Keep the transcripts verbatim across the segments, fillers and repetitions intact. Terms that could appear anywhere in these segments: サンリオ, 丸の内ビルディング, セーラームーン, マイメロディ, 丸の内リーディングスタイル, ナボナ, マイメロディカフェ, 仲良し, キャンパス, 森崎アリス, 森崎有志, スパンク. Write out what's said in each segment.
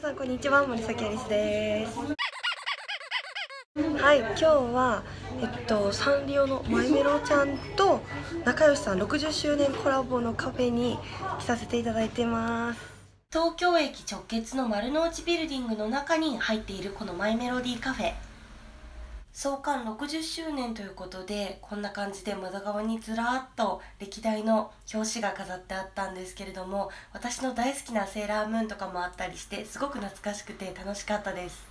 皆さんこんにちは、森崎有志です。はい、今日はえっとサンリオのマイメロちゃんと仲良しさんろくじゅっしゅうねんコラボのカフェに来させていただいてます。東京駅直結の丸の内ビルディングの中に入っているこのマイメロディカフェ、創刊ろくじゅっしゅうねんということで、こんな感じで窓側にずらーっと歴代の表紙が飾ってあったんですけれども、私の大好きなセーラームーンとかもあったりして、すごく懐かしくて楽しかったです。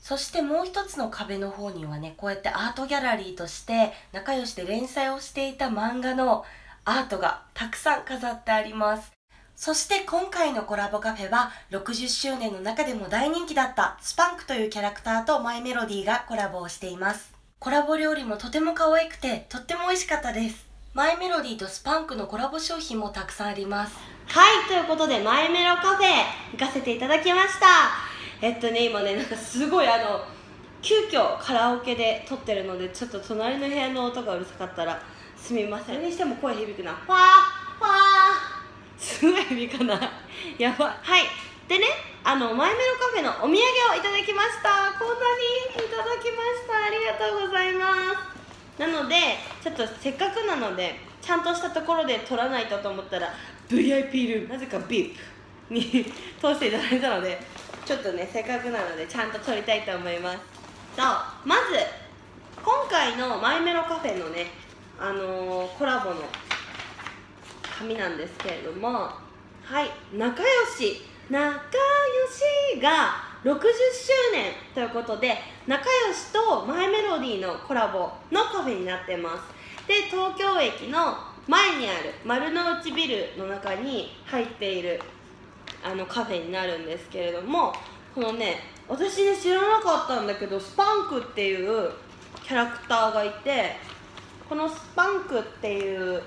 そしてもう一つの壁の方にはね、こうやってアートギャラリーとして仲良しで連載をしていた漫画のアートがたくさん飾ってあります。そして今回のコラボカフェはろくじゅっしゅうねんの中でも大人気だったスパンクというキャラクターとマイメロディがコラボをしています。コラボ料理もとても可愛くてとっても美味しかったです。マイメロディとスパンクのコラボ商品もたくさんあります。はい、ということでマイメロカフェ行かせていただきました。えっとね今ねなんかすごいあの急遽カラオケで撮ってるので、ちょっと隣の部屋の音がうるさかったらすみません。それにしても声響くな。わーわーすごい響かないやばい。はい、でね、あのマイメロカフェのお土産をいただきました。こんなにいただきました。ありがとうございます。なのでちょっとせっかくなのでちゃんとしたところで取らないとと思ったら ブイアイピー ルーム、なぜか ブイアイピー に通していただいたので、ちょっとねせっかくなのでちゃんと取りたいと思います。そう、まず今回のマイメロカフェのね、あのー、コラボの紙なんですけれども、はい、仲良し、仲良しがろくじゅっしゅうねんということで、仲良しとマイメロディのコラボのカフェになってます。で、東京駅の前にある丸の内ビルの中に入っているあのカフェになるんですけれども、このね、私ね知らなかったんだけど、スパンクっていうキャラクターがいて、このスパンクっていう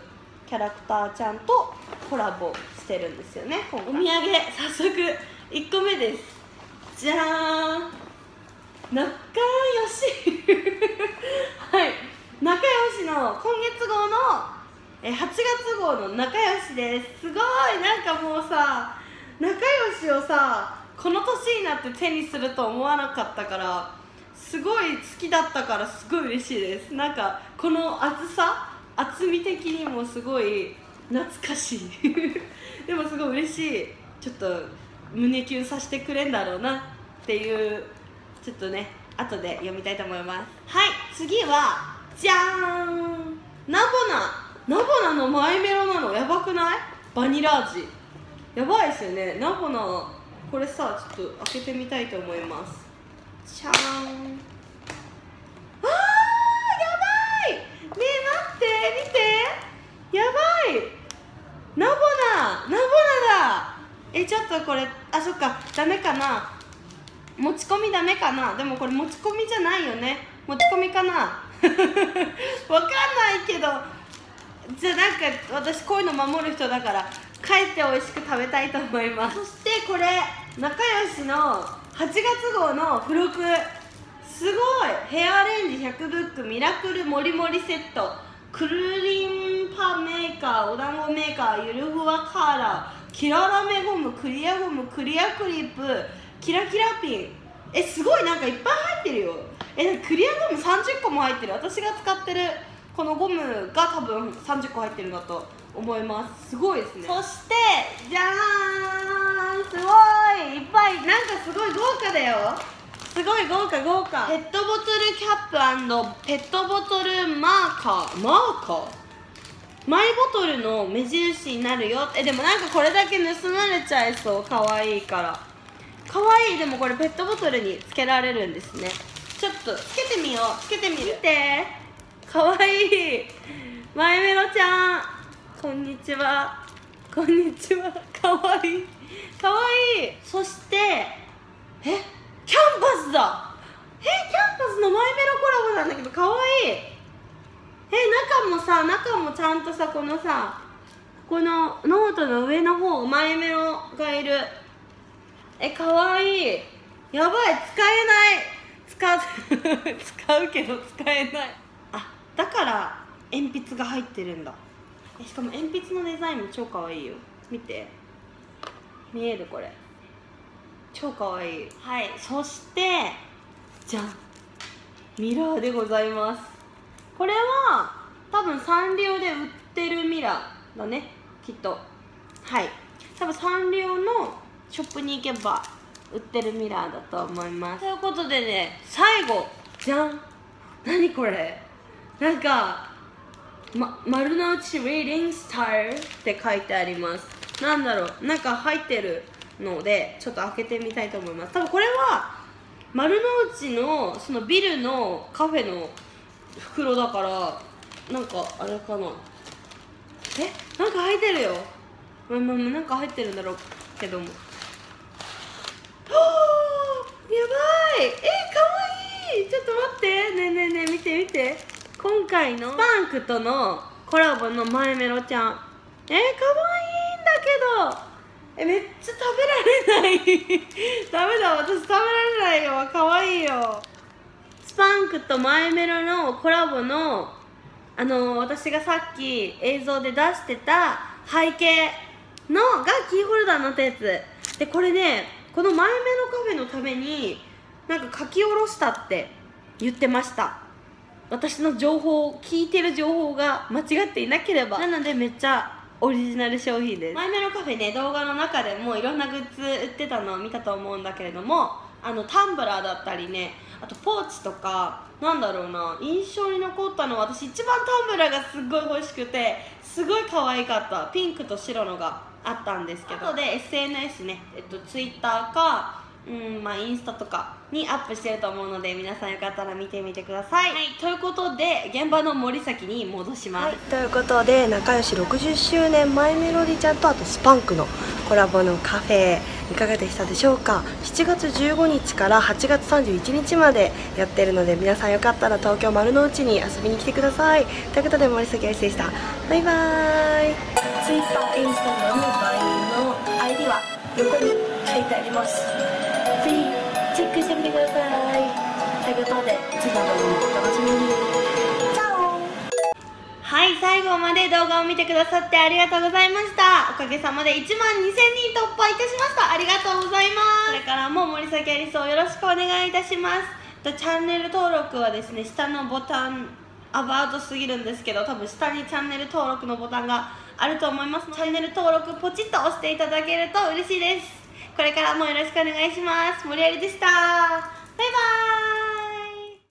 キャラクターちゃんとコラボしてるんですよね今回。お土産早速いっこめです。じゃーん、仲良しはい、仲良しの今月号のはちがつ号の仲良しです。すごい、なんかもうさ、仲良しをさこの年になって手にすると思わなかったから、すごい好きだったからすごい嬉しいです。なんかこの厚さ、厚み的にもすごい懐かしいでもすごい嬉しい。ちょっと胸キュンさせてくれんだろうなっていう、ちょっとね後で読みたいと思います。はい、次はじゃーん、ナボナナボナのマイメロなの。やばくない？バニラ味やばいですよね。ナボナ、これさちょっと開けてみたいと思います。じゃーん、ナボナナボナだ。え、ちょっとこれ、あ、そっか、ダメかな、持ち込みダメかな。でもこれ持ち込みじゃないよね、持ち込みかなわかんないけど、じゃあなんか私こういうの守る人だから帰って美味しく食べたいと思います。そしてこれ仲良しのはちがつ号の付録、すごい、ヘアアレンジひゃくブックミラクルもりもりセット、くるりんぱメーカー、お団子メーカー、ゆるふわカーラー、キララメゴム、クリアゴム、クリアクリップ、キラキラピン、え、すごい、なんかいっぱい入ってるよ。え、クリアゴムさんじゅっこも入ってる。私が使ってるこのゴムが多分さんじゅっこ入ってるんだと思います。すごいですね。そしてじゃーん、すごいいっぱい、なんかすごい豪華だよ。すごい豪華豪華。ペットボトルキャップ&ペットボトルマーカー、マーカーマイボトルの目印になるよ。え、でもなんかこれだけ盗まれちゃいそう、かわいいから。かわいい。でもこれペットボトルにつけられるんですね。ちょっとつけてみよう、つけてみる。見て、かわいいマイメロちゃん、こんにちは、こんにちは、かわいいかわいい。そしてえキャンパスだ。え、キャンパスのマイメロコラボなんだけど、かわいい。え、中もさ、中もちゃんとさ、このさ、このノートの上の方、マイメロがいる。え、かわいい。やばい、使えない。使う使うけど使えない。あ、だから鉛筆が入ってるんだ。え、しかも鉛筆のデザインも超かわいいよ。見て、見えるこれ。超かわいい。はい、そしてじゃん、ミラーでございます。これは多分サンリオで売ってるミラーだね、きっと。はい、多分サンリオのショップに行けば売ってるミラーだと思います。ということでね、最後じゃん、何これ、なんか、ま、丸の内リーディングスタイルって書いてあります。なんだろう、なんか入ってるのでちょっと開けてみたいと思います。多分これは丸の内のそのビルのカフェの袋だから、なんかあれかな、え、なんか入ってるよ、まあまあなんか入ってるんだろうけども、おー、やばい、え、かわいい。ちょっと待って、ねえねえねえ、見て見て、今回のスパンクとのコラボのマイメロちゃん、えー、かわいいんだけど、え、めっちゃ食べられないダメだ、私食べられないよ。かわいいよ。スパンクとマイメロのコラボの、あのー、私がさっき映像で出してた背景のがキーホルダーになったやつで、これね、このマイメロカフェのためになんか書き下ろしたって言ってました。私の情報、聞いてる情報が間違っていなければ。なのでめっちゃオリジナル商品です。マイメロカフェね、動画の中でもいろんなグッズ売ってたのを見たと思うんだけれども、あのタンブラーだったりね、あとポーチとか、なんだろうな、印象に残ったのは、私一番タンブラーがすっごい欲しくて、すごい可愛かった、ピンクと白のがあったんですけど、あとで エスエヌエス ね、えっと、Twitter か、うん、まあインスタとかにアップしてると思うので、皆さんよかったら見てみてください。はい、ということで現場の森崎に戻します。はい、ということで仲良しろくじゅっしゅうねんマイメロディちゃんと、あとスパンクのコラボのカフェいかがでしたでしょうか。しちがつじゅうごにちからはちがつさんじゅういちにちまでやってるので、皆さんよかったら東京丸の内に遊びに来てください。ということで森崎愛でした。バイバーイ。 Twitter、インスタグラム、バイの アイディー は横に書いてあります。ぜひチェックしてみてください。ということで次の動画もお楽しみに。チャオ。はい、最後まで動画を見てくださってありがとうございました。おかげさまでいちまんにせんにん突破いたしました。ありがとうございます。これからも森崎アリスをよろしくお願いいたします。チャンネル登録はですね、下のボタンアバウトすぎるんですけど、多分下にチャンネル登録のボタンがあると思います。チャンネル登録ポチッと押していただけると嬉しいです。これからもよろしくお願いします。森有でした。バイバーイ。